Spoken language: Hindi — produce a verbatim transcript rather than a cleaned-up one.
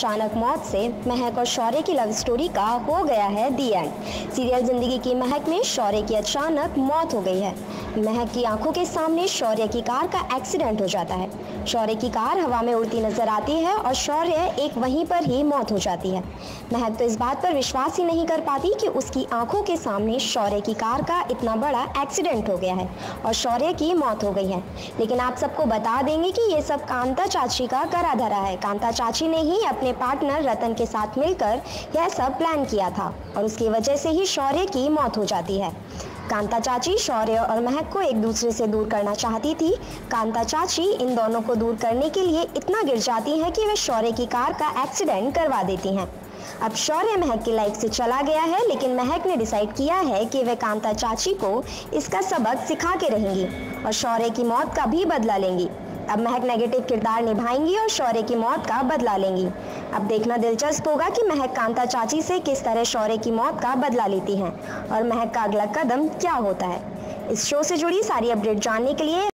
अचानक मौत से महक और शौर्य की लव स्टोरी का हो गया है दी एंड। सीरियल जिंदगी की महक में शौर्य की अचानक मौत हो गई है। महक की आंखों के सामने शौर्य की कार का एक्सीडेंट हो जाता है। शौर्य की कार हवा में उड़ती नजर आती है और शौर्य एक वहीं पर ही मौत हो जाती है। महक तो इस बात पर विश्वास ही नहीं कर पाती कि उसकी आंखों के सामने शौर्य की कार का इतना बड़ा एक्सीडेंट हो गया है और शौर्य की मौत हो गई है। लेकिन आप सबको बता देंगे कि ये सब कांता चाची का करा धरा है। कांता चाची ने ही अपने पार्टनर रतन के साथ मिलकर यह सब प्लान किया था और उसकी वजह से ही शौर्य की मौत हो जाती है। कांता चाची शौर्य और महक को एक दूसरे से दूर करना चाहती थी। कांता चाची इन दोनों को दूर करने के लिए इतना गिर जाती है कि वे शौर्य की कार का एक्सीडेंट करवा देती हैं। अब शौर्य महक की लाइफ से चला गया है, लेकिन महक ने डिसाइड किया है कि वे कांता चाची को इसका सबक सिखा के रहेंगी और शौर्य की मौत का भी बदला लेंगी। अब महक नेगेटिव किरदार निभाएंगी और शौर्य की मौत का बदला लेंगी। अब देखना दिलचस्प होगा कि महक कांता चाची से किस तरह शौर्य की मौत का बदला लेती हैं और महक का अगला कदम क्या होता है। इस शो से जुड़ी सारी अपडेट जानने के लिए